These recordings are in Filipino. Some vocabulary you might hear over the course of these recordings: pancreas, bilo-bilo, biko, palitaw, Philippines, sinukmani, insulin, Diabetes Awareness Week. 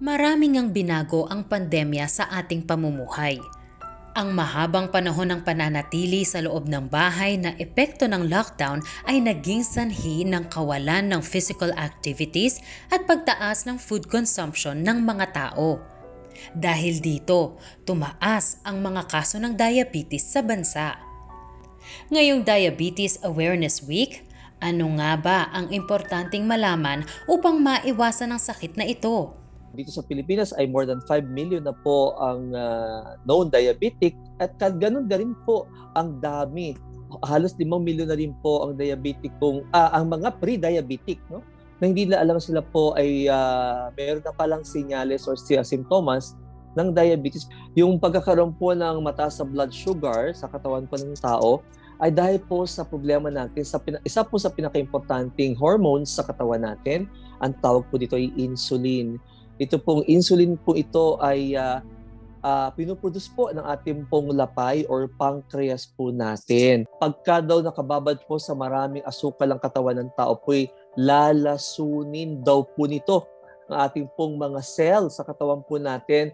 Maraming ang binago ang pandemya sa ating pamumuhay. Ang mahabang panahon ng pananatili sa loob ng bahay na epekto ng lockdown ay naging sanhi ng kawalan ng physical activities at pagtaas ng food consumption ng mga tao. Dahil dito, tumaas ang mga kaso ng diabetes sa bansa. Ngayong Diabetes Awareness Week, ano nga ba ang importanteng malaman upang maiwasan ang sakit na ito? Dito sa Pilipinas ay more than 5 million na po ang known diabetic at ganoon na rin po ang dami. Halos 5 million na rin po ang diabetic ang mga pre-diabetic, no? Na hindi na alam sila po ay meron na palang sinyales or simptomas ng diabetes. Yung pagkakaroon po ng mataas na blood sugar sa katawan po ng tao ay dahil po sa problema natin, isa po sa pinaka-importanting hormones sa katawan natin, ang tawag po dito ay insulin. Ito pong insulin po ito ay pinuproduce po ng ating pong lapay or pancreas po natin. Pagka daw nakababad po sa maraming asukal ang katawan ng tao po, lalasunin daw po nito ang ating pong mga cell sa katawan po natin.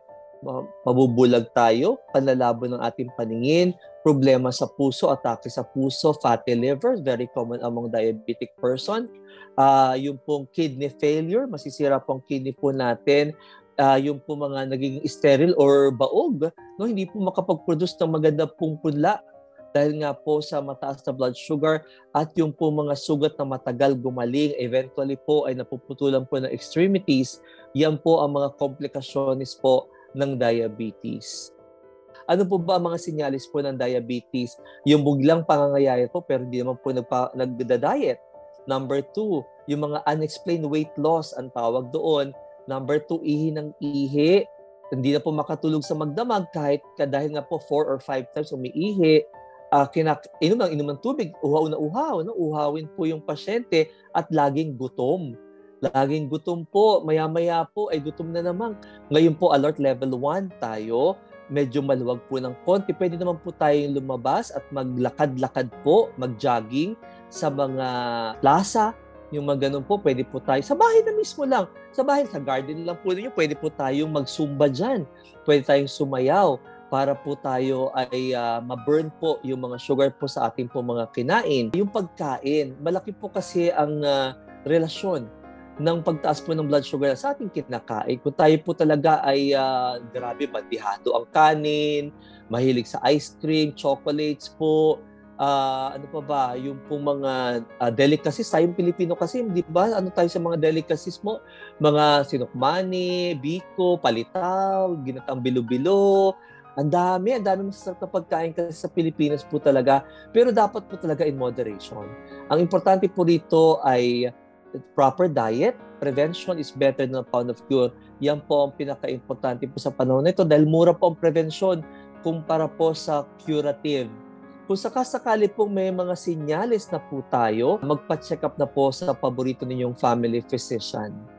Mabubulag tayo, panlalabo ng ating paningin, problema sa puso, atake sa puso, fatty liver, very common among diabetic person. Yung pong kidney failure, masisira pong kidney po natin. Yung po mga naging sterile or baog, no, hindi po makapag-produce ng maganda pong pudla dahil nga po sa mataas na blood sugar at yung po mga sugat na matagal gumaling, eventually po ay napuputulan po ng extremities. Yan po ang mga komplikasyones po ng diabetes. Ano po ba ang mga sinyalis po ng diabetes? Yung biglang pangangayayat po pero hindi naman po nagda-diet. Number 2, yung mga unexplained weight loss ang tawag doon. Number 2, ihi ng ihi. Hindi na po makatulog sa magdamag dahil nga po 4 or 5 times umiihi. Inom ng tubig, uhaw na uhaw. No? Uhawin po yung pasyente at laging gutom. Laging gutom po, maya-maya po ay gutom na naman. Ngayon po alert level 1 tayo, medyo maluwag po ng konti. Pwede naman po tayong lumabas at maglakad-lakad po, mag-jogging sa mga plaza. Yung mga ganun po, pwede po tayo, sa bahay na mismo lang, sa bahay, sa garden lang po ninyo, pwede po tayong magsumba dyan. Pwede tayong sumayaw para po tayo ay ma-burn po yung mga sugar po sa ating po mga kinain. Yung pagkain, malaki po kasi ang relasyon ng pagtaas po ng blood sugar sa ating kinakain. Kung tayo po talaga ay grabe, bandihado ang kanin, mahilig sa ice cream, chocolates po, ano pa ba, yung po mga delicacies. Tayong Pilipino kasi, di ba? Ano tayo sa mga delicacies mo? Mga sinukmani, biko, palitaw, ginatang bilo-bilo. Ang dami masasarap na pagkain kasi sa Pilipinas po talaga. Pero dapat po talaga in moderation. Ang importante po dito ay proper diet. Prevention is better than a pound of cure. Yan po ang pinaka-importante po sa panahon nito dahil mura po ang prevention kumpara po sa curative. Kung sakasakali po may mga sinyales na po tayo, magpa-check up na po sa paborito ninyong family physician.